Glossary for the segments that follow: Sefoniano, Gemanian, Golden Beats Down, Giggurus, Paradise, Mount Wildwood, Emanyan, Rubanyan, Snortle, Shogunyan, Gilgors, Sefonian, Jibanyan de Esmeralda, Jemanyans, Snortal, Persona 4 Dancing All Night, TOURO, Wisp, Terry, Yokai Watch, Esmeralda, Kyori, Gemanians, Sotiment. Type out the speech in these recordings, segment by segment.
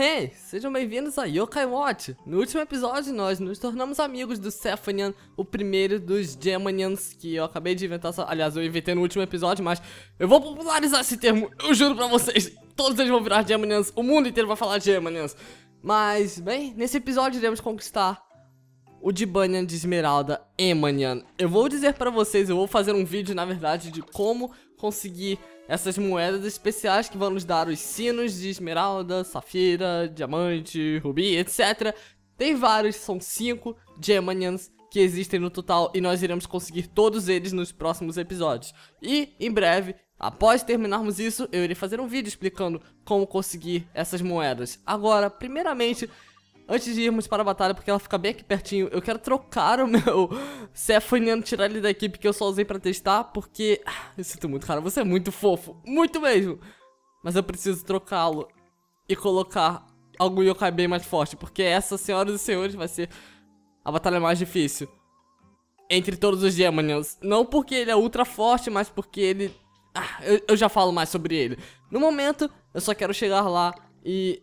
Hey, sejam bem-vindos a Yokai Watch! No último episódio nós nos tornamos amigos do Sefonian, o primeiro dos Jemanyans, que eu acabei de inventar, aliás eu inventei no último episódio, mas eu vou popularizar esse termo, eu juro pra vocês, todos eles vão virar Jemanyans, o mundo inteiro vai falar Jemanyans. Mas, bem, nesse episódio iremos conquistar o Jibanyan de Esmeralda, Emanian. Eu vou dizer pra vocês, eu vou fazer um vídeo, na verdade, de como conseguir essas moedas especiais que vão nos dar os sinos de esmeralda, safira, diamante, rubi, etc. Tem vários, são 5 Gemanians que existem no total e nós iremos conseguir todos eles nos próximos episódios. E, em breve, após terminarmos isso, eu irei fazer um vídeo explicando como conseguir essas moedas. Agora, primeiramente, antes de irmos para a batalha, porque ela fica bem aqui pertinho, eu quero trocar o meu Sefoniano, tirar ele da equipe que eu só usei pra testar, porque... eu sinto muito, cara, você é muito fofo, muito mesmo. Mas eu preciso trocá-lo e colocar algum yokai bem mais forte, porque essa, senhoras e senhores, vai ser a batalha mais difícil entre todos os Gemanians. Não porque ele é ultra forte, mas porque ele... eu já falo mais sobre ele. No momento, eu só quero chegar lá e...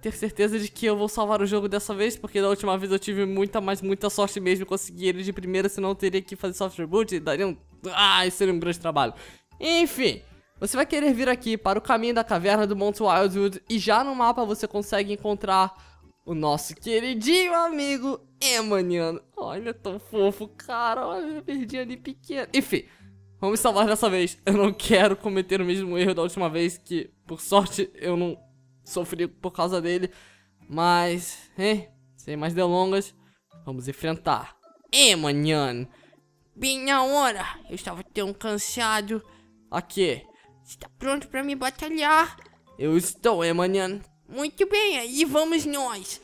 ter certeza de que eu vou salvar o jogo dessa vez, porque da última vez eu tive muita, mas muita sorte mesmo, consegui ele de primeira, senão eu teria que fazer soft reboot e daria um... isso seria um grande trabalho. Enfim, você vai querer vir aqui para o caminho da caverna do Mount Wildwood e já no mapa você consegue encontrar o nosso queridinho amigo Gemanian. Olha, ele é tão fofo, cara, olha, eu perdi ali pequeno. Enfim, vamos salvar dessa vez. Eu não quero cometer o mesmo erro da última vez, que por sorte eu não sofri por causa dele, mas, hein, sem mais delongas, vamos enfrentar Gemanian. Bem na hora, eu estava tão cansado. Aqui, está pronto para me batalhar? Eu estou, Gemanian. Muito bem, aí vamos nós.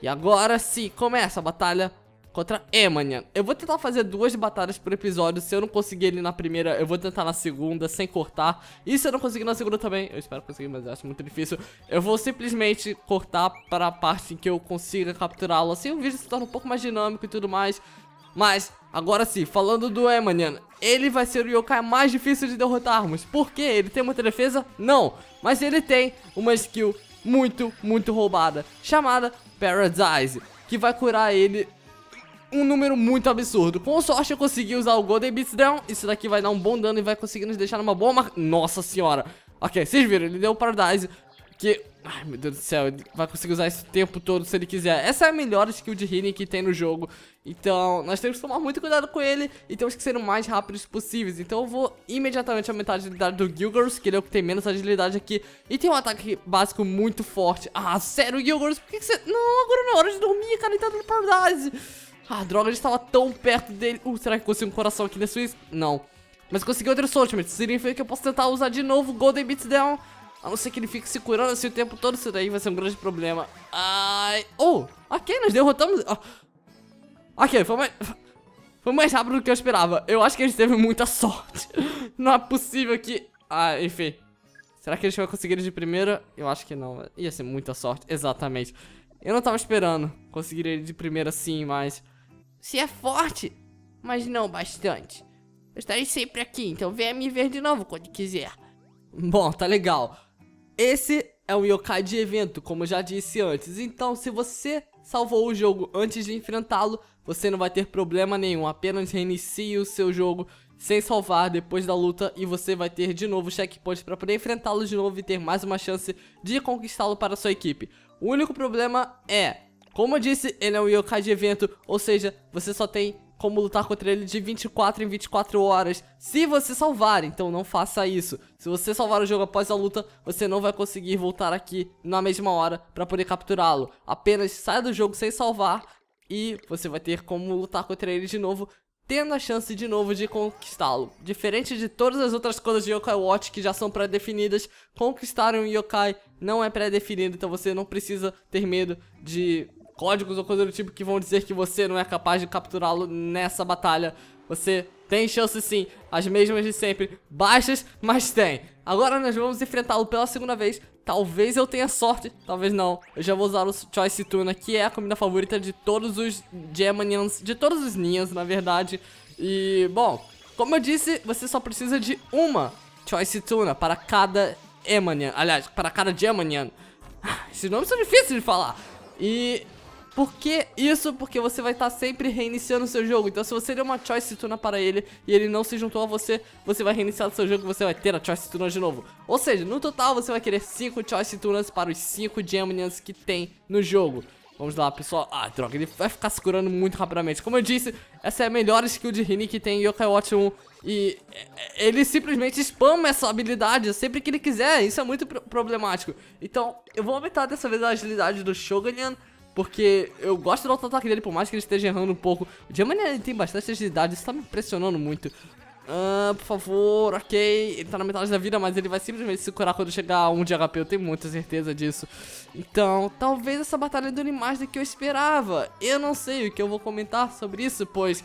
E agora sim, começa a batalha contra Gemanian. Eu vou tentar fazer 2 batalhas por episódio. Se eu não conseguir ele na primeira, eu vou tentar na segunda, sem cortar. E se eu não conseguir na segunda também, eu espero conseguir, mas eu acho muito difícil, eu vou simplesmente cortar para a parte em que eu consiga capturá-lo. Assim o vídeo se torna um pouco mais dinâmico e tudo mais. Mas, agora sim, falando do Gemanian, ele vai ser o yokai mais difícil de derrotarmos. Por quê? Ele tem muita defesa? Não. Mas ele tem uma skill muito, muito roubada, chamada Paradise, que vai curar ele um número muito absurdo. Com sorte eu consegui usar o Golden Beats Down. Isso daqui vai dar um bom dano e vai conseguir nos deixar numa boa marca. Nossa senhora. Ok, vocês viram, ele deu o Paradise, que... ai meu Deus do céu, ele vai conseguir usar isso o tempo todo se ele quiser. Essa é a melhor skill de healing que tem no jogo. Então nós temos que tomar muito cuidado com ele e temos que ser o mais rápidos possíveis. Então eu vou imediatamente aumentar a agilidade do Gilgors, que ele é o que tem menos agilidade aqui, e tem um ataque básico muito forte. Ah, sério, Gilgors, por que você... não, agora não é hora de dormir, cara, ele tá dando Paradise. Ah, droga, a gente tava tão perto dele. Será que eu consigo um coração aqui nesse Wisp? Não. Mas consegui outro Sotiment. Significa que eu posso tentar usar de novo o Golden Beats Down, a não ser que ele fique se curando assim o tempo todo. Isso daí vai ser um grande problema. Ai... oh! Ok, nós derrotamos... oh. Ok, foi mais rápido do que eu esperava. Eu acho que a gente teve muita sorte. Não é possível que... ah, enfim. Será que a gente vai conseguir ele de primeira? Eu acho que não. Ia ser muita sorte. Exatamente. Eu não tava esperando conseguir ele de primeira sim, mas... você é forte, mas não bastante. Eu estarei sempre aqui, então venha me ver de novo quando quiser. Bom, tá legal. Esse é um yokai de evento, como eu já disse antes. Então, se você salvou o jogo antes de enfrentá-lo, você não vai ter problema nenhum. Apenas reinicie o seu jogo sem salvar depois da luta e você vai ter de novo checkpoints para poder enfrentá-lo de novo e ter mais uma chance de conquistá-lo para a sua equipe. O único problema é... como eu disse, ele é um yokai de evento, ou seja, você só tem como lutar contra ele de 24 em 24 horas, se você salvar, então não faça isso. Se você salvar o jogo após a luta, você não vai conseguir voltar aqui na mesma hora para poder capturá-lo. Apenas saia do jogo sem salvar e você vai ter como lutar contra ele de novo, tendo a chance de novo de conquistá-lo. Diferente de todas as outras coisas de Yokai Watch que já são pré-definidas, conquistar um yokai não é pré-definido, então você não precisa ter medo de... códigos ou coisa do tipo que vão dizer que você não é capaz de capturá-lo nessa batalha. Você tem chance sim, as mesmas de sempre, baixas, mas tem. Agora nós vamos enfrentá-lo pela segunda vez. Talvez eu tenha sorte, talvez não. Eu já vou usar o Choice Tuna, que é a comida favorita de todos os Gemanians, de todos os Ninhas, na verdade. E, bom, como eu disse, você só precisa de uma Choice Tuna para cada Gemanian, aliás, para cada Gemanian. Esses nomes são difíceis de falar. E por que isso? Porque você vai estar sempre reiniciando o seu jogo. Então se você deu uma Choice Tuna para ele e ele não se juntou a você, você vai reiniciar o seu jogo e você vai ter a Choice Tuna de novo. Ou seja, no total você vai querer 5 Choice Tunas para os 5 Gemanians que tem no jogo. Vamos lá, pessoal. Ah, droga, ele vai ficar se curando muito rapidamente. Como eu disse, essa é a melhor skill de Rini que tem em Yokai Watch 1. E ele simplesmente spama essa habilidade sempre que ele quiser. Isso é muito problemático. Então, eu vou aumentar dessa vez a agilidade do Shogunyan, porque eu gosto do auto-ataque dele, por mais que ele esteja errando um pouco. O Jemanyans tem bastante agilidade, isso tá me impressionando muito. Por favor, ok. Ele tá na metade da vida, mas ele vai simplesmente se curar quando chegar a 1 de HP. Eu tenho muita certeza disso. Então, talvez essa batalha dure mais do que eu esperava. Eu não sei o que eu vou comentar sobre isso, pois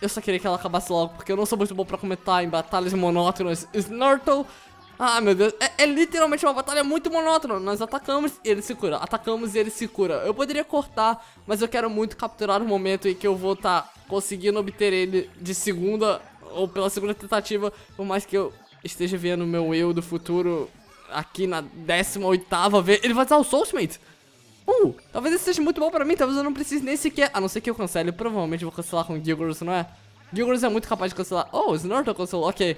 eu só queria que ela acabasse logo, porque eu não sou muito bom pra comentar em batalhas monótonas. Snortle, ah meu Deus, é literalmente uma batalha muito monótona. Nós atacamos e ele se cura, atacamos e ele se cura. Eu poderia cortar, mas eu quero muito capturar o momento em que eu vou estar conseguindo obter ele de segunda ou pela segunda tentativa, por mais que eu esteja vendo meu eu do futuro aqui na 18ª vez. Ele vai usar o Sotiment? Talvez isso seja muito bom pra mim, talvez eu não precise nem sequer, a não ser que eu cancele, provavelmente vou cancelar com Giggurus, não é? Giggurus é muito capaz de cancelar. Oh, o Snortal cancelou, ok.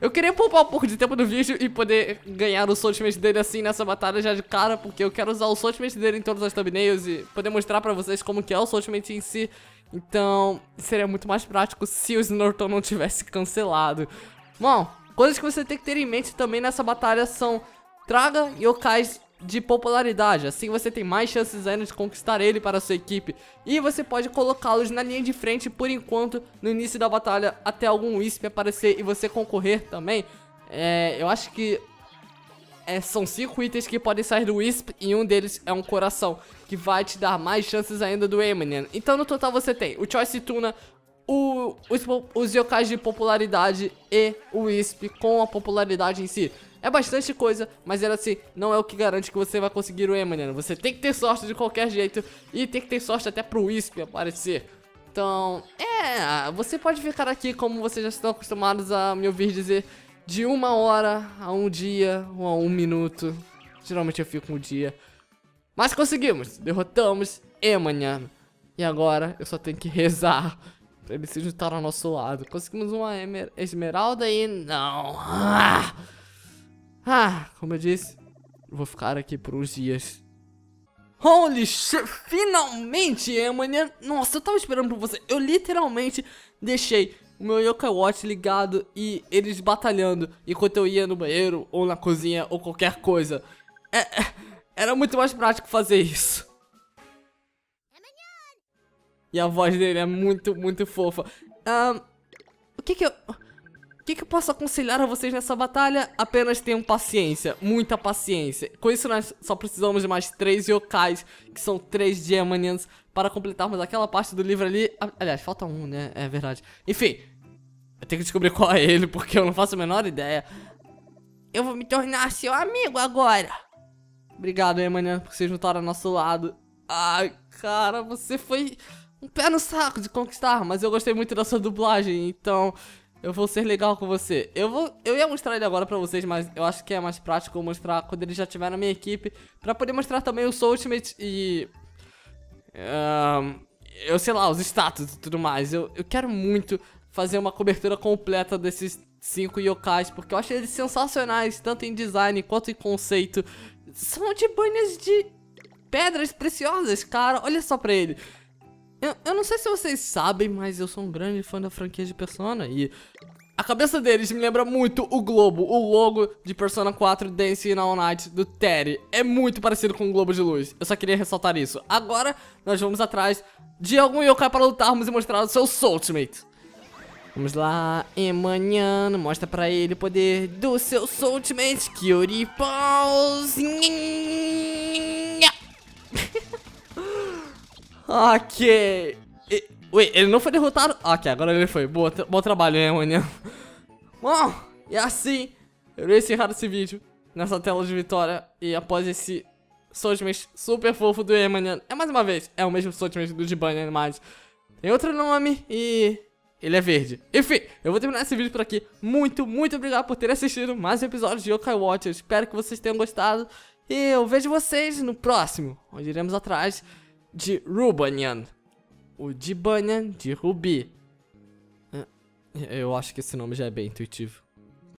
Eu queria poupar um pouco de tempo do vídeo e poder ganhar o Sotiment dele assim nessa batalha já de cara, porque eu quero usar o Sotiment dele em todas as thumbnails e poder mostrar pra vocês como que é o Sotiment em si. Então, seria muito mais prático se o Snortal não tivesse cancelado. Bom, coisas que você tem que ter em mente também nessa batalha são: traga yokais de popularidade, assim você tem mais chances ainda de conquistar ele para a sua equipe. E você pode colocá-los na linha de frente por enquanto, no início da batalha, até algum Wisp aparecer e você concorrer também. Eu acho que são 5 itens que podem sair do Wisp e um deles é um coração, que vai te dar mais chances ainda do Eminem. Então no total você tem o Choice Tuna, os yokais de popularidade e o Wisp com a popularidade em si. É bastante coisa, mas era assim, não é o que garante que você vai conseguir o Eminem. Você tem que ter sorte de qualquer jeito e tem que ter sorte até pro Wisp aparecer. Então, você pode ficar aqui, como vocês já estão acostumados a me ouvir dizer, de 1 hora a 1 dia ou a 1 minuto. Geralmente eu fico 1 dia. Mas conseguimos, derrotamos Eminem. E agora eu só tenho que rezar pra ele se juntar ao nosso lado. Conseguimos uma Esmeralda e não... como eu disse, vou ficar aqui por uns dias. Holy shit, finalmente, Jemanyans. Nossa, eu tava esperando por você. Eu literalmente deixei o meu Yokai Watch ligado e eles batalhando enquanto eu ia no banheiro ou na cozinha ou qualquer coisa. Era muito mais prático fazer isso. E a voz dele é muito, muito fofa. O que eu posso aconselhar a vocês nessa batalha? Apenas tenham paciência, muita paciência. Com isso nós só precisamos de mais 3 yokais, que são 3 Gemanians, para completarmos aquela parte do livro ali. Aliás, falta um, né? É verdade. Enfim, eu tenho que descobrir qual é ele, porque eu não faço a menor ideia. Eu vou me tornar seu amigo agora. Obrigado, Gemanians, por se juntar ao nosso lado. Ai, cara, você foi um pé no saco de conquistar, mas eu gostei muito da sua dublagem, então... eu vou ser legal com você. Eu ia mostrar ele agora pra vocês, mas eu acho que é mais prático eu mostrar quando ele já estiver na minha equipe, pra poder mostrar também o seu ultimate e... eu sei lá, os status e tudo mais. Eu quero muito fazer uma cobertura completa desses 5 yokais, porque eu acho eles sensacionais, tanto em design quanto em conceito. São de banhas de pedras preciosas, cara. Olha só pra ele. Eu não sei se vocês sabem, mas eu sou um grande fã da franquia de Persona e a cabeça deles me lembra muito o globo, o logo de Persona 4 Dancing All Night do Terry. É muito parecido com um globo de luz, eu só queria ressaltar isso. Agora nós vamos atrás de algum yokai para lutarmos e mostrar o seu Sotiment. Vamos lá, Jemanyans, mostra pra ele o poder do seu Sotiment. Kyori Paus. Ok. Ué, ele não foi derrotado? Ok, agora ele foi. Bom trabalho, hein, Jemanyans. Bom, e assim eu irei encerrar esse vídeo nessa tela de vitória. E após esse Sotiment super fofo do Jemanyans. Mais uma vez, é o mesmo Sotiment do Jibanyan, mas tem outro nome e... ele é verde. Enfim, eu vou terminar esse vídeo por aqui. Muito, muito obrigado por ter assistido mais um episódio de Yokai Watch. Eu espero que vocês tenham gostado. E eu vejo vocês no próximo, onde iremos atrás de Rubanyan. O Jibanyan de Rubi. Eu acho que esse nome já é bem intuitivo.